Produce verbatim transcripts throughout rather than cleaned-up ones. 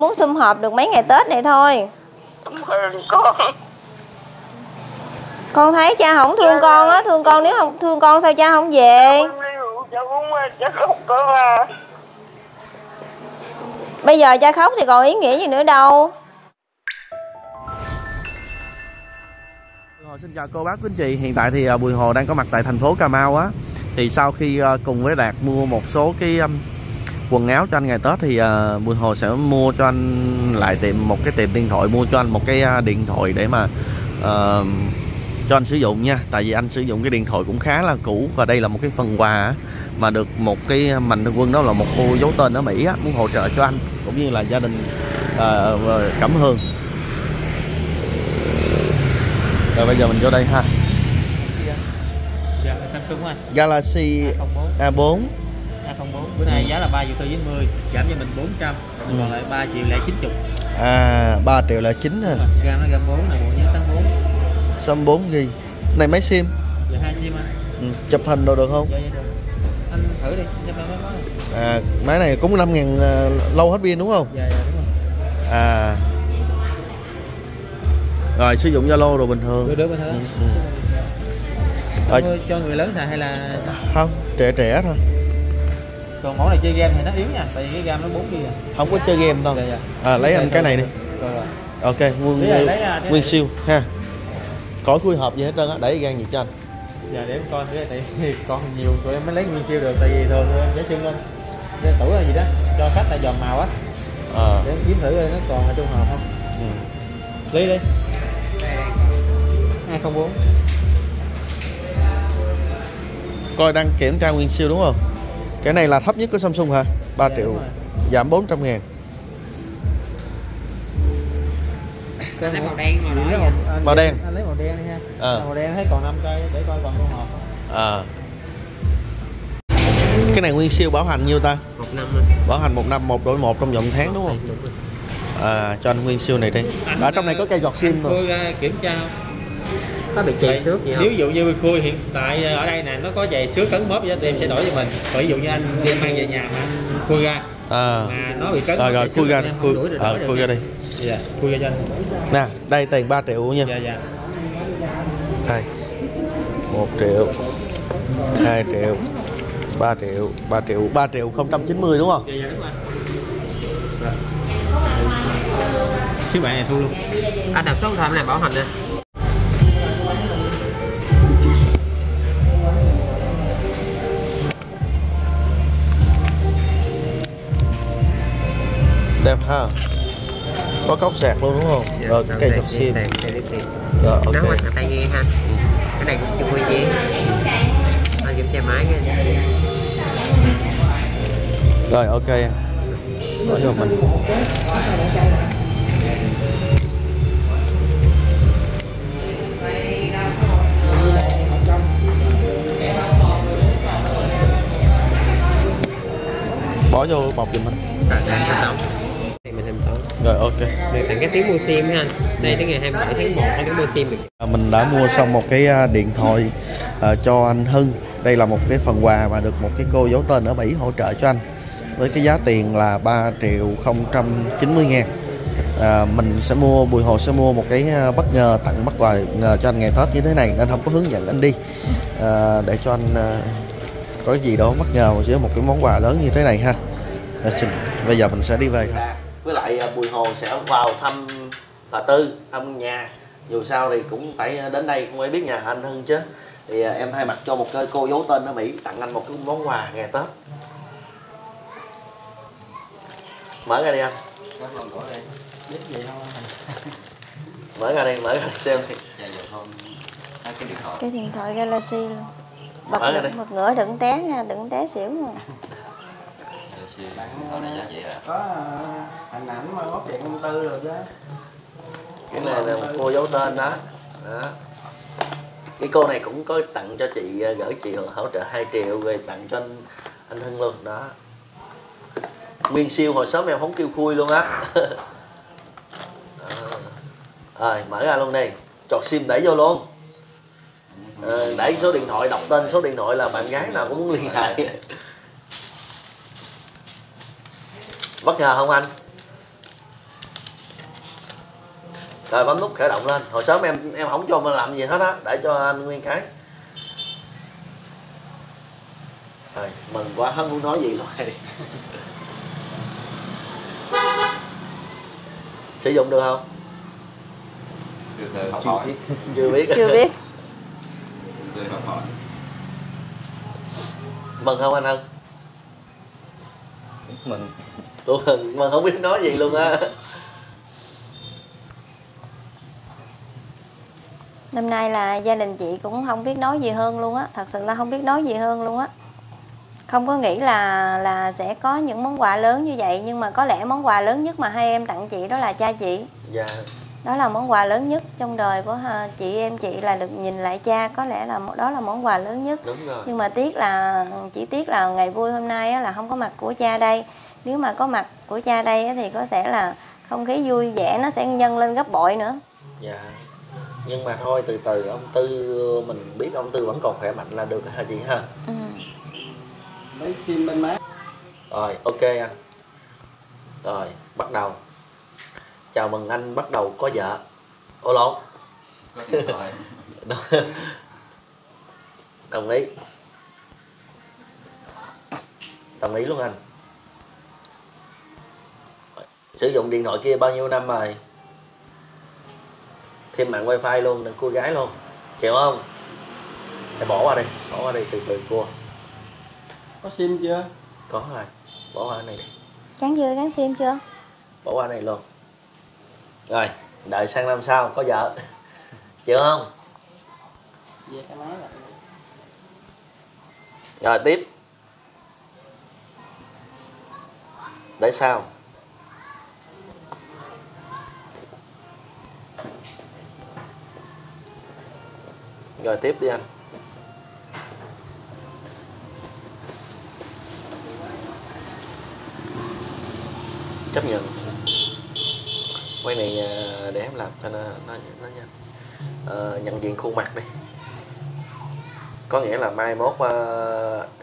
Muốn sum họp được mấy ngày Tết này thôi. Không thương con. Con thấy cha không thương cha con á, thương con nếu không thương con sao cha không về? Cha muốn, cha khóc con à. Bây giờ cha khóc thì còn ý nghĩa gì nữa đâu. Bùi Hồ xin chào cô bác quý anh chị. Hiện tại thì Bùi Hồ đang có mặt tại thành phố Cà Mau á. Thì sau khi cùng với Đạt mua một số cái quần áo cho anh ngày Tết thì Bùi Hồ sẽ mua cho anh lại tìm một cái tiệm điện thoại, mua cho anh một cái điện thoại để mà uh, cho anh sử dụng nha. Tại vì anh sử dụng cái điện thoại cũng khá là cũ và đây là một cái phần quà mà được một cái mạnh thường quân, đó là một cô giấu tên ở Mỹ á, muốn hỗ trợ cho anh cũng như là gia đình uh, Cẩm Hương. Rồi bây giờ mình vô đây ha. Dạ, Samsung anh. Galaxy A không bốn. A không bốn. Bữa nay giá là ba triệu tư với mười, giảm cho mình bốn trăm, mình còn lại ba triệu lẻ chín mươi. À, ba triệu lẻ chín ha. Gam nó gam bốn này, bộ nhớ sáu bốn. sáu bốn gi bi. Này máy sim. Dạ hai sim anh. Ừ, chụp hình đồ được không? Dạ, dạ, được. Anh thử đi, chụp lại máy mới. À, máy này cũng năm ngàn lâu hết pin đúng không? Dạ, dạ đúng rồi. À. Rồi sử dụng Zalo rồi bình thường. Được, được, bình thường. Ừ, ừ. Rồi, cho người lớn xài hay là không? Trẻ trẻ thôi. Còn món này chơi game thì nó yếu nha, tại vì cái game nó bốn gi bi à. Không có chơi game đâu. À, lấy anh cái này đi. Rồi, rồi. Ok, nguyên lấy, lấy, à, nguyên siêu ha. Cõi khui hộp gì hết trơn á, để gan gì cho anh. Dạ để em coi thử, tại vì còn nhiều tụi em mới lấy nguyên siêu được, tại vì thường em để chân lên. Để tủ là gì đó, cho khách là giòn màu á. À. Để em kiếm thử nó còn ở trong hộp không. Ừ. Lấy đi. hai không bốn. Coi đăng kiểm tra nguyên siêu đúng không? Cái này là thấp nhất của Samsung hả? ba dạ, triệu giảm bốn trăm ngàn. Cái màu đen, màu đen, màu, anh, màu đen. Anh lấy màu đen đi ha. À. Màu đen thấy còn năm cây để coi còn con hộp. À. Cái này nguyên siêu bảo hành nhiêu ta? một năm. Bảo hành một năm, một đổi một trong vòng tháng đúng không? Đúng rồi. À, cho anh nguyên siêu này đi. Anh, ở trong này có cây gọt sim rồi. Tôi kiểm tra có bị chày xước gì không? Nếu dụ như bị khui hiện tại ở đây nè, nó có chày xước cấn mớp vậy thì em sẽ đổi cho mình. Ví dụ như anh đem mang về nhà mà khui ra à, mà nó bị cấn rồi, rồi khui ra, khui, đuổi, à, khui ra đi. Dạ, khui ra cho anh. Nè, đây tiền ba triệu nha. Dạ dạ. Đây. một triệu. hai triệu. ba triệu, ba triệu, ba triệu không trăm chín mươi đúng không? Dạ dạ đúng rồi. Rồi. Chứ bạn này thu luôn. Anh đặt số điện thoại này bảo hành đi. Đẹp ha, có cốc sạc luôn đúng không? Dạ, rồi cái cây cọc sim. Rồi ok. Tay nghe ha. Cái này cũng chưa gì. Anh kiểm tra máy nghe. Rồi ok. Nói cho mình. Bỏ vô bọc giùm mình. Rồi ok. Được tặng cái phiếu mua sim ha. Đây tới ngày hai mươi bảy tháng một có cái mua sim được. Mình đã mua xong một cái điện thoại uh, cho anh Hưng. Đây là một cái phần quà mà được một cái cô giấu tên ở Mỹ hỗ trợ cho anh với cái giá tiền là ba triệu không trăm chín mươi ngàn. uh, Mình sẽ mua, Bùi Hồ sẽ mua một cái bất ngờ, tặng bất ngờ cho anh ngày Tết như thế này. Nên không có hướng dẫn anh đi uh, để cho anh uh, có cái gì đó bất ngờ với một cái món quà lớn như thế này ha. Bây giờ mình sẽ đi về. Với lại Bùi Hồ sẽ vào thăm bà Tư, thăm nhà. Dù sao thì cũng phải đến đây, cũng phải biết nhà anh hơn chứ. Thì em thay mặt cho một cái cô giấu tên ở Mỹ tặng anh một cái món quà ngày Tết. Mở ra đi anh. Mở ra đi, mở ra xem. Cái điện thoại Galaxy luôn. Bật, bật ngửa đừng té nha, đừng té xỉu rồi. Có hình ảnh mà góp điện công tư rồi chứ. Cái này là một cô giấu tên đó. Đó. Cái cô này cũng có tặng cho chị, gửi chị hỗ trợ hai triệu rồi tặng cho anh, anh Hưng luôn đó. Nguyên siêu hồi sớm em không kêu khui luôn á. Rồi mở ra luôn đi, chọt sim đẩy vô luôn. Ờ, đẩy số điện thoại, đọc tên số điện thoại là bạn gái nào cũng muốn liên hệ. Bất ngờ không anh? Rồi bấm nút khởi động lên. Hồi sớm em em không cho mình làm gì hết á, để cho anh nguyên cái. Rồi, mừng quá hết muốn nói gì luôn. Sử dụng được không? Được, học hỏi. Chưa biết. Chưa biết. Được, học hỏi. Mừng không anh Hân? Mừng. Tôi mừng mà không biết nói gì luôn á. Năm nay là gia đình chị cũng không biết nói gì hơn luôn á, thật sự là không biết nói gì hơn luôn á. Không có nghĩ là là sẽ có những món quà lớn như vậy, nhưng mà có lẽ món quà lớn nhất mà hai em tặng chị đó là cha chị. Dạ. Đó là món quà lớn nhất trong đời của chị em chị là được nhìn lại cha, có lẽ là đó là món quà lớn nhất. Đúng rồi. Nhưng mà tiếc là chỉ tiếc là ngày vui hôm nay á, là không có mặt của cha đây. Nếu mà có mặt của cha đây á, thì có sẽ là không khí vui vẻ nó sẽ nhân lên gấp bội nữa. Dạ. Nhưng mà thôi, từ từ ông Tư, mình biết ông Tư vẫn còn khỏe mạnh là được hả chị ha? Ừ. Lấy sim bên má. Rồi, ok anh. Rồi, bắt đầu. Chào mừng anh bắt đầu có vợ. Ô lộn. Có điện thoại. Đồng ý. Đồng ý luôn anh. Sử dụng điện thoại kia bao nhiêu năm rồi? Thêm mạng wifi luôn, đừng cua gái luôn. Chịu không? Để bỏ qua đi, bỏ qua đi, từ từ cua. Có sim chưa? Có rồi, bỏ qua cái này đi. Gắn chưa, gắn sim chưa? Bỏ qua này luôn. Rồi, đợi sang năm sau có vợ. Chịu không? Về cái máy rồi. Rồi tiếp. Để sao? Rồi tiếp đi anh. Chấp nhận. Quay này để em làm cho nó nó, nó nha. À, nhận diện khuôn mặt đi. Có nghĩa là mai mốt à,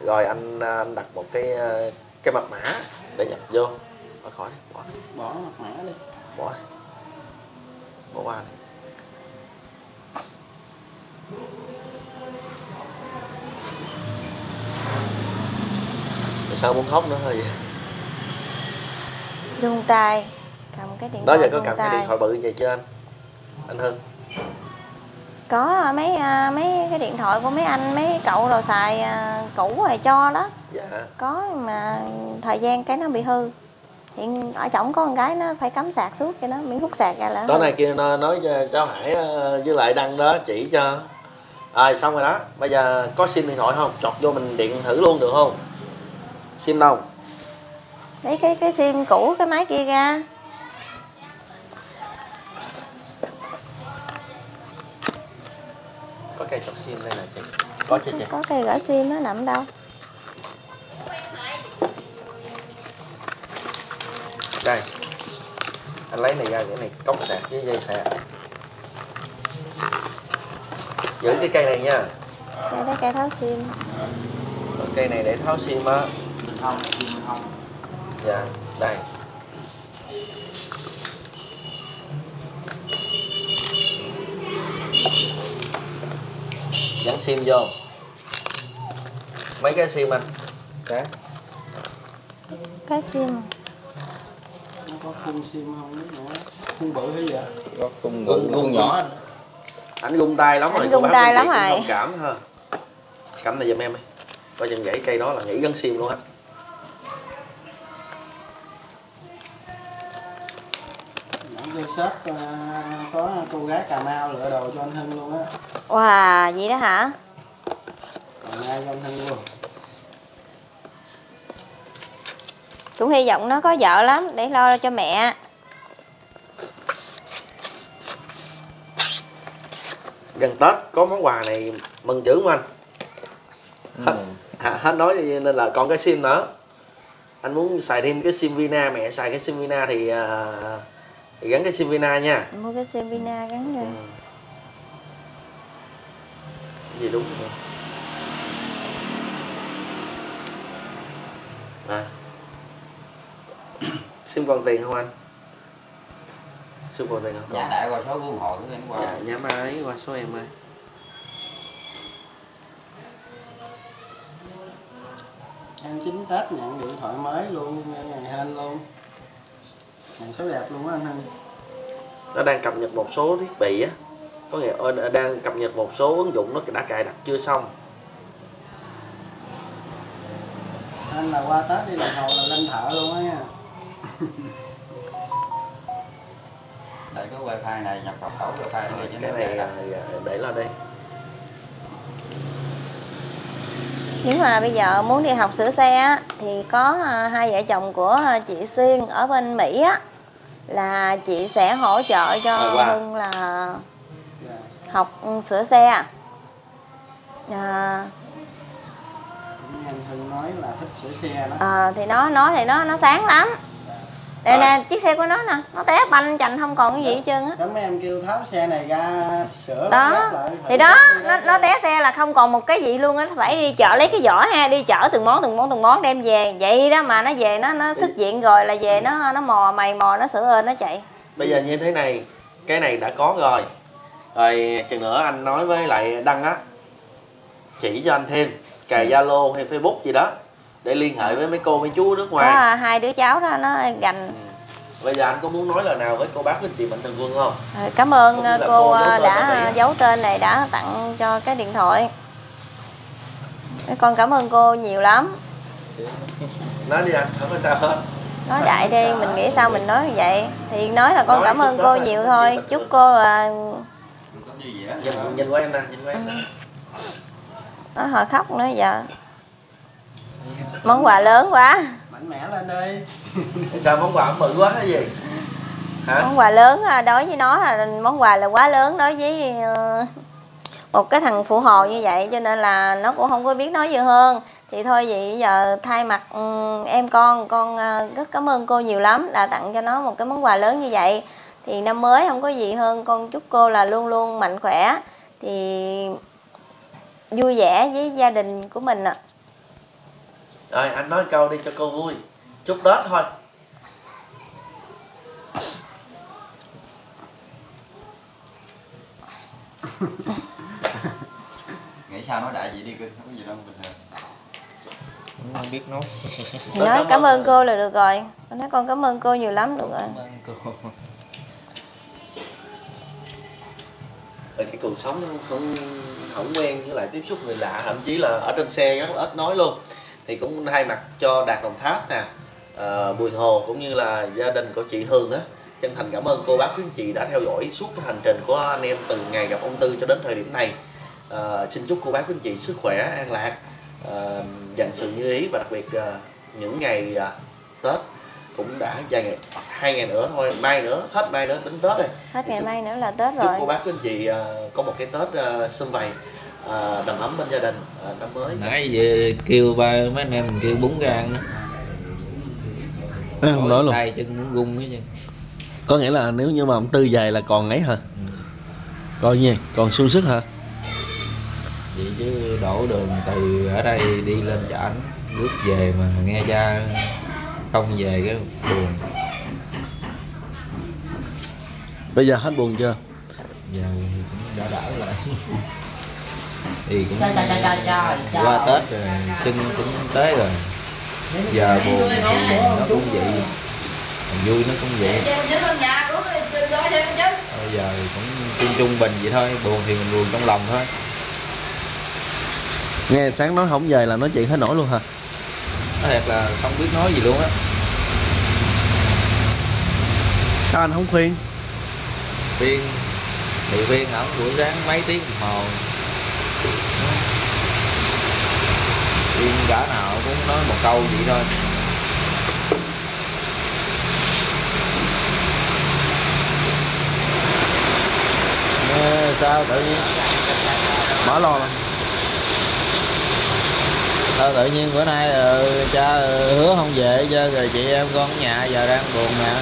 rồi anh, anh đặt một cái cái mật mã để nhập vô. Bỏ khỏi đi, bỏ. Bỏ mật mã đi. Bỏ. Bỏ qua đi. Sao muốn khóc nữa thôi vậy? Rung tay, cầm cái điện thoại. Đó giờ có cầm tay. Cái điện thoại bự vậy chưa anh? Anh Hưng. Có mấy mấy cái điện thoại của mấy anh, mấy cậu rồi xài cũ rồi cho đó. Dạ. Có mà thời gian cái nó bị hư. Hiện ở chổng có con gái nó phải cắm sạc suốt cho nó, miếng hút sạc ra là. Tối nay kia nó nói cho cháu Hải với lại Đăng đó chỉ cho. Rồi à, xong rồi đó. Bây giờ có sim điện thoại không? Chọt vô mình điện thử luôn được không? Sim đâu? Lấy cái cái sim cũ cái máy kia ra. Có cây chọc sim đây nè chị. Có chứ chị. Có cây gửi sim nó nằm đâu? Đây. Anh lấy này ra, cái này cốc sạc với dây sạc. Giữ cái cây này nha. Cây đó cây tháo sim. Cây này để tháo sim á. Không, không, không. Dạ, đây. Gắn sim vô. Mấy cái sim anh? Cái. Cái sim. Nó có khung sim không nữa. Khung bự thế vậy? Có khung bự, khung nhỏ anh. Anh rung tay lắm rồi. Anh rung tay lắm rồi. Cảm ha. Cảm này giùm em đi. Coi chừng gãy cây đó là nghĩ gắn sim luôn á. Shop uh, có cô gái Cà Mau lựa đồ cho anh Hưng luôn á. Wow, vậy đó hả? Còn ai cho anh Hưng luôn. Cũng hy vọng nó có vợ lắm để lo cho mẹ. Gần Tết có món quà này mừng dữ không anh? Hết, ừ. à, hết nói nên là còn cái sim nữa. Anh muốn xài thêm cái sim Vina, mẹ xài cái sim Vina thì... Uh, thì gắn cái sim Vina nha. Mua cái sim Vina gắn nha. Ừ. Gì đúng không? À. Sim còn tiền không anh? Sư phụ về ngọc. Dạ đại qua số của ông Hồ của em qua. Dạ dạ ba ấy qua số em ơi. Ăn chín Tết nhận điện thoại mới luôn, ngày hên luôn. Ngày số đẹp luôn á anh Hưng. Nó đang cập nhật một số thiết bị á. Có nghĩa là đang cập nhật một số ứng dụng nó đã cài đặt chưa xong. Anh là qua Tết đi làm hồ là lên thợ luôn á nha. Tại cái wifi này nhập mật khẩu wifi này rồi, cái này là để lo đi. Nếu mà bây giờ muốn đi học sửa xe á, thì có hai vợ chồng của chị Xuyên ở bên Mỹ á, là chị sẽ hỗ trợ cho à, wow. Hưng là học sửa xe. À, Hưng nói là thích sửa xe đó. À, thì nó nói thì nó nó sáng lắm. Đây nè, chiếc xe của nó nè, nó té banh chành không còn cái gì hết trơn á. Đó mấy em kêu tháo xe này ra sửa đó. Lại, thì đó, nó, nó té xe là không còn một cái gì luôn á, nó phải đi chợ lấy cái vỏ ha, đi chở từng món từng món từng món đem về. Vậy đó mà nó về nó nó xuất diện rồi là về nó nó mò mày mò nó sửa ơn nó chạy. Bây giờ như thế này, cái này đã có rồi. Rồi chừng nữa anh nói với lại Đăng á, chỉ cho anh thêm cài Zalo hay Facebook gì đó để liên hệ với mấy cô mấy chú nước ngoài. Có hai đứa cháu đó nó gành. Bây giờ anh có muốn nói lời nào với cô bác anh chị Mạnh Thường Quân không? À, cảm ơn cô, cô đã giấu tên này đã tặng cho cái điện thoại. Con cảm ơn cô nhiều lắm. Nói đi anh, không có sao hết. Nói đại đi, mình nghĩ sao mình nói như vậy. Thì nói là con nói cảm ơn cô là nhiều là thôi. Chúc cô là nhìn, nhìn qua em ta, nhìn qua em ta. Nó hồi khóc nữa giờ. Món quà lớn quá. Mạnh mẽ lên đi. Sao món quà bự quá hay gì? Hả? Món quà lớn đối với nó là món quà là quá lớn đối với một cái thằng phụ hồ như vậy, cho nên là nó cũng không có biết nói gì hơn. Thì thôi vậy giờ thay mặt em con, con rất cảm ơn cô nhiều lắm đã tặng cho nó một cái món quà lớn như vậy. Thì năm mới không có gì hơn, con chúc cô là luôn luôn mạnh khỏe, thì vui vẻ với gia đình của mình ạ. À. Rồi anh nói câu đi cho cô vui. Chúc Tết thôi. Nghĩ sao nói đại vậy đi kinh, không có gì đâu bình thường. Không biết nói. Nói cảm, cảm ơn cô là được rồi. Con nói con cảm ơn cô nhiều lắm được rồi. Cảm ơn cô. Ở cái cuộc sống nó không không quen với lại tiếp xúc người lạ, thậm chí là ở trên xe rất là ít nói luôn. Thì cũng thay mặt cho Đạt Đồng Tháp nè, à, Bùi Hồ cũng như là gia đình của chị Hương á, chân thành cảm ơn cô bác quý anh chị đã theo dõi suốt cái hành trình của anh em từ ngày gặp ông Tư cho đến thời điểm này. À, xin chúc cô bác quý anh chị sức khỏe, an lạc, à, dành sự như ý, và đặc biệt à, những ngày à, Tết cũng đã vài ngày, hai ngày nữa thôi, mai nữa, hết mai nữa đến Tết rồi. Hết ngày mai nữa là Tết rồi. Chúc cô bác quý anh chị à, có một cái Tết à, sum vầy. À, đầm ấm bên gia đình à, năm mới. Nãy giờ kêu ba mấy anh em mình kêu bún ra ăn đó. Nói không nói luôn. Tay chân muốn rung cái gì. Có nghĩa là nếu như mà ông Tư về là còn ấy hả? Ừ. Coi nha, còn sung sức hả? Vậy chứ đổ đường từ ở đây đi lên chợ bước về mà nghe cha không về cái buồn. Bây giờ hết buồn chưa? Giờ thì cũng đã đỡ lại. Thì cũng trời, trời, trời, trời, trời. Qua Tết rồi, xuân cũng tới rồi. Giờ buồn thì nó cũng vậy, còn vui nó cũng vậy. Bây giờ cũng chung trung bình vậy thôi, buồn thì mình buồn trong lòng thôi. Nghe sáng nói không về là nói chuyện hết nổi luôn hả? Nói thật là không biết nói gì luôn á. Sao anh không khuyên? Khuyên thì khuyên ổng buổi sáng mấy tiếng đồng hồ. Yên cả nào cũng nói một câu vậy thôi. Nè, sao tự nhiên mở lò lên. Sao tự nhiên bữa nay uh, cha uh, hứa không về chứ rồi chị em con ở nhà giờ đang buồn nè.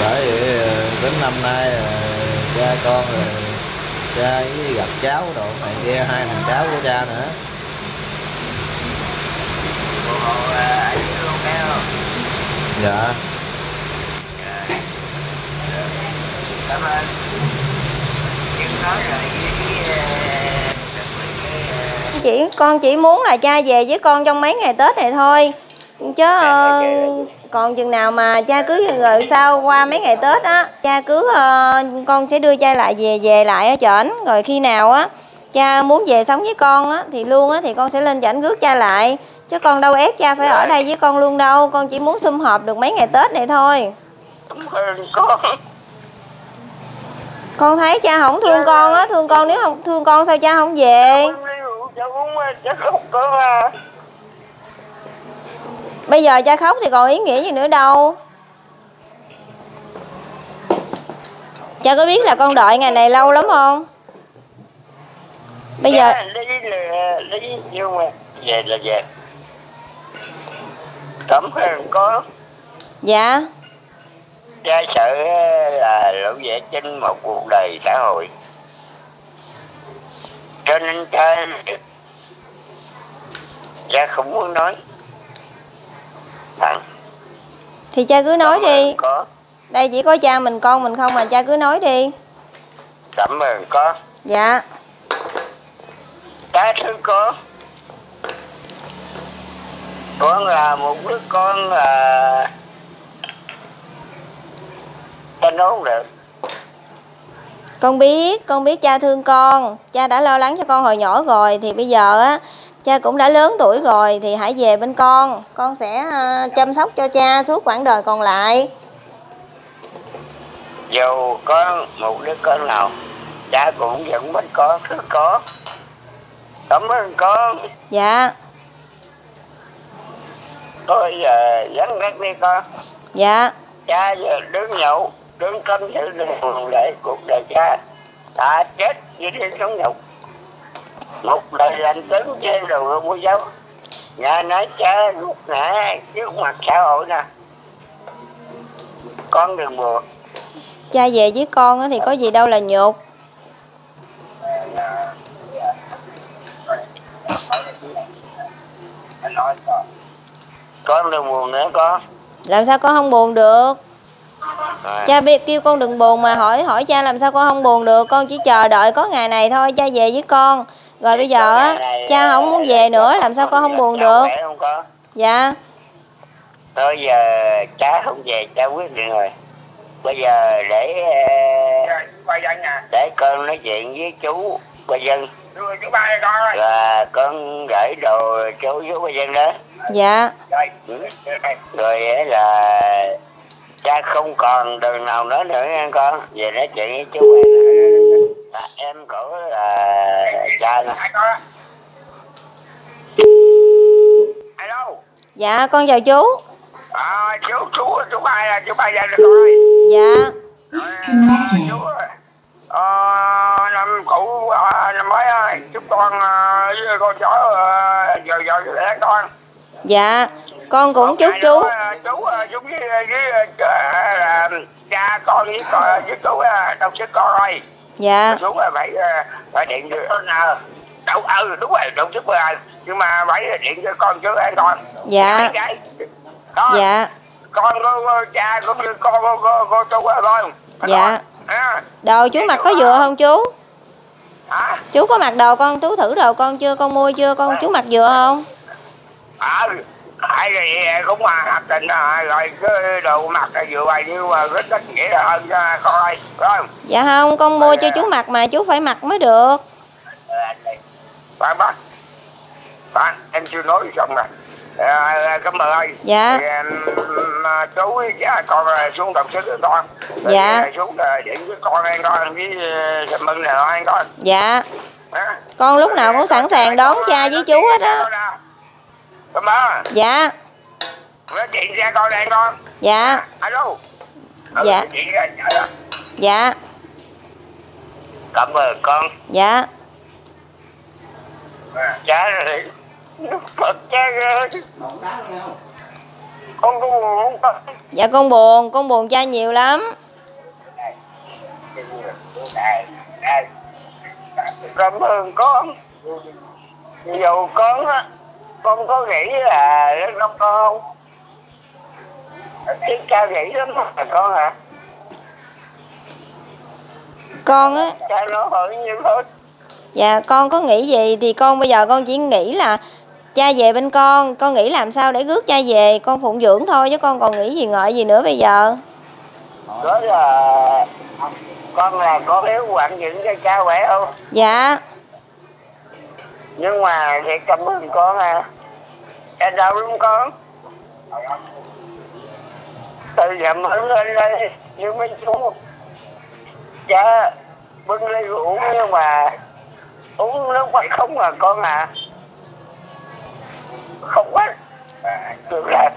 Bởi vậy đến năm nay cha con cha với gặp cháu đồ này kia, hai thằng cháu của cha nữa. Dạ. Cảm ơn. Chị con chỉ muốn là cha về với con trong mấy ngày Tết này thôi. Chứ uh, còn chừng nào mà cha cứ rồi sau qua mấy ngày Tết á, cha cứ uh, con sẽ đưa cha lại về về lại ở trển, rồi khi nào á cha muốn về sống với con á thì luôn á thì con sẽ lên trển rước cha lại, chứ con đâu ép cha phải ở đây với con luôn đâu. Con chỉ muốn sum họp được mấy ngày Tết này thôi. Con thấy cha không thương con á, thương con nếu không thương con sao cha không về. Bây giờ cha khóc thì còn ý nghĩa gì nữa đâu. Cha có biết là con đợi ngày này lâu lắm không? Bây giờ về là về. Cảm ơn con. Dạ. Cha sợ là lộ vẻ trên một cuộc đời xã hội, cho nên cha cha không muốn nói. Thằng. Thì cha cứ nói đi. Có. Đây chỉ có cha mình con mình không mà cha cứ nói đi. Cảm ơn con. Dạ. Cha thương con. Con là một đứa con là ta nói không được. Con biết, con biết cha thương con. Cha đã lo lắng cho con hồi nhỏ rồi. Thì bây giờ á, cha cũng đã lớn tuổi rồi thì hãy về bên con. Con sẽ uh, chăm sóc cho cha suốt quãng đời còn lại. Dù có một đứa con nào, cha cũng vẫn bên con, thương con. Cảm ơn con. Dạ. Thôi giờ uh, dẫn dắt đi con. Dạ. Cha giờ đứng nhậu, đứng canh giữ đường để cuộc đời cha. Ta chết như đi sống nhậu. Một đời lành tướng trên đầu luôn cô giáo. Nhà nói cha lúc nãy trước mặt xã hội nè. Con đừng buồn. Cha về với con thì có gì đâu là nhục. Con đừng buồn nữa con. Làm sao con không buồn được? À. Cha biết kêu con đừng buồn mà hỏi hỏi cha làm sao con không buồn được. Con chỉ chờ đợi có ngày này thôi, cha về với con. Rồi bây giờ á, cha không muốn về nữa, làm sao con không buồn được? Dạ. Thôi giờ cha không về, cha quyết định rồi. Bây giờ để để con nói chuyện với chú Ba Dân. Và con gửi đồ chú chú Ba Dân đó. Dạ. Rồi là cha không còn đường nào nữa nữa nha con. Về nói chuyện với chú em. À, em cổ là cha nè. Alo. Dạ con chào chú. À, chú chú chú Ba là chú Ba Dân rồi. Dạ. À, chú ơi. À, năm cũ à, năm mới ơi, chúc con à, với con cháu à, giờ giờ lẽ con. Dạ. Con cũng chúc chú. Chú chú với với cha con với con với chú đọc sách con ơi. Dạ. Đúng rồi, phải phải điện cho đâu ơi, đúng rồi, đúng rồi. Nhưng mà phải điện cho con chứ an toàn. Dạ. Con, dạ. Con có cha cũng như con có có chú không? Dạ. À. Đồ chú mặc có dừa không chú? Hả? Chú có mặc đồ con, chú thử đồ con chưa? Con mua chưa? Con chú mặc dừa không? À. Ai thì cũng mà hợp tình rồi cái đồ mặc là vừa vậy nhưng mà rất ít nghĩa là hơn coi không? Dạ không, con mua cho chú mặc mà chú phải mặc mới được. Bạn bác, bạn em chưa nói xong rồi. À, cảm ơn ơi. Dạ. Thì, à, chú dạ, con xuống đồng sức với con. Dạ. Thì, xuống điện với con ăn con với sầm mừng này ăn con. Dạ. À. Con lúc nào cũng sẵn sàng đón cha với chú hết á. Dạ. Nói chuyện ra coi đây con. Dạ. Alo. Dạ. Dạ. Cảm ơn con. Dạ. Chá rồi. Phật chá rồi. Con có buồn không? Dạ con buồn, con buồn cha nhiều lắm. cảm ơn con. Dù con á, con có nghĩ là nó con tiếng cha nghĩ lắm mà con hả? Con á, cha nó hỏi như thôi. Dạ con có nghĩ gì thì con bây giờ con chỉ nghĩ là cha về bên con, con nghĩ làm sao để rước cha về, con phụng dưỡng thôi chứ con còn nghĩ gì ngợi gì nữa bây giờ. Đó là con là có hiếu hoạn dưỡng cho cha khỏe không? Dạ. Nhưng mà để cảm ơn con à, cha đau lắm con. Từ giờ mới lên đây như mấy chú, cha bưng ly rượu nhưng mà uống nước ngoài không à con à, không quá được là.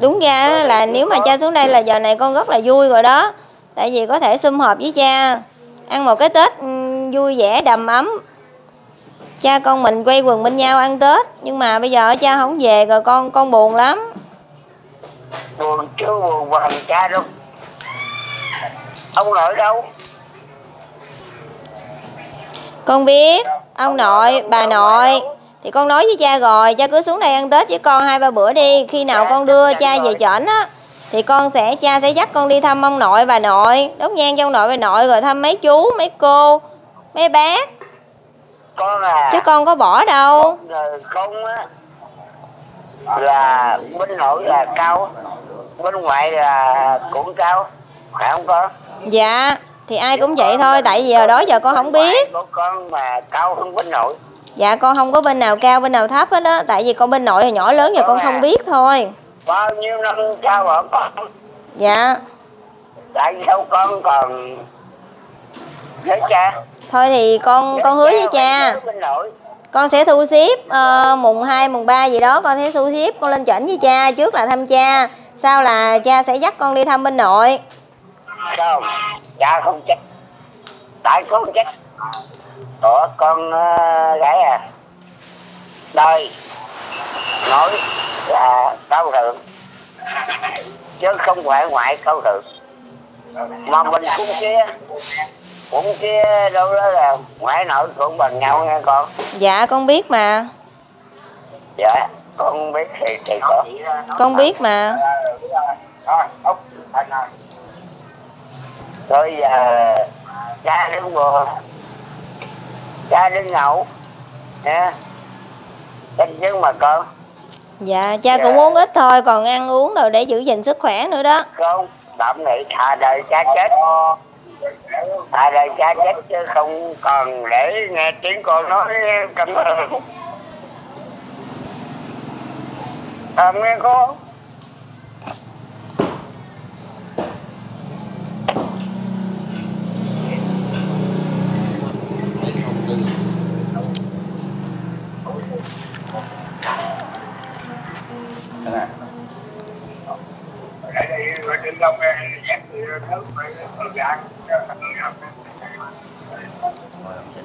Đúng ra là nếu mà cha xuống đây là giờ này con rất là vui rồi đó, tại vì có thể sum họp với cha, ăn một cái Tết vui vẻ đầm ấm, cha con mình quây quần bên nhau ăn Tết. Nhưng mà bây giờ cha không về rồi con con buồn lắm. Buồn chứ buồn bằng cha đâu, ông nội đâu? Con biết ông nội bà nội thì con nói với cha rồi, cha cứ xuống đây ăn Tết với con hai ba bữa đi, khi nào con đưa cha về chởnh á thì con sẽ cha sẽ dắt con đi thăm ông nội bà nội, đốt nhang cho ông nội bà nội rồi thăm mấy chú mấy cô mấy bác con à, chứ con có bỏ đâu. Không á là bên nội là cao, bên ngoại là cũng cao phải không con? Dạ thì ai cũng vậy thôi, tại vì hồi đó giờ con không biết. Con mà cao hơn bên nội. Dạ con không có bên nào cao bên nào thấp hết á, tại vì con bên nội là nhỏ lớn giờ con không biết thôi. Bao nhiêu năm cao ở con? Dạ. Tại sao con còn với cha? Thôi thì con con hứa với cha, con sẽ thu xếp uh, mùng hai, mùng ba gì đó con sẽ thu xếp con lên chỉnh với cha, trước là thăm cha, sau là cha sẽ dắt con đi thăm bên nội. Sao? Cha không trách. Tại không trách. Ủa con uh, gái à, đời nói là cao thượng chứ không phải ngoại cao thượng, mà mình cũng kia cũng kia đâu đó là ngoại nội cũng bằng nhau nha con. Dạ con biết mà. Dạ con biết thì thì con con biết mà. Rồi giờ cha đứng buồn, cha đứng nhậu nha, chứ mà con. Dạ cha dạ. Cũng uống ít thôi, còn ăn uống rồi để giữ gìn sức khỏe nữa đó. Không, tạm này thà đời cha chết, thà đời cha chết chứ không còn để nghe tiếng con nói cảm ơn. Cảm ơn con. Hãy subscribe cho kênh Ghiền Mì Gõ để không bỏ lỡ những video hấp dẫn.